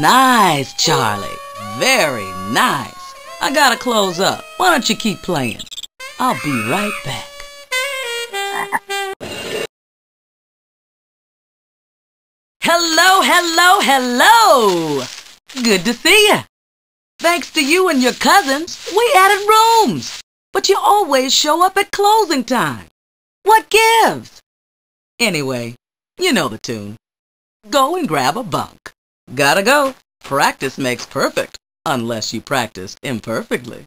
Nice, Charlie. Very nice. I gotta close up. Why don't you keep playing? I'll be right back. Hello, hello, hello! Good to see ya. Thanks to you and your cousins, we added rooms. But you always show up at closing time. What gives? Anyway, you know the tune. Go and grab a bunk. Gotta go. Practice makes perfect, unless you practice imperfectly.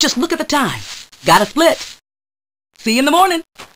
Just look at the time. Gotta split. See you in the morning.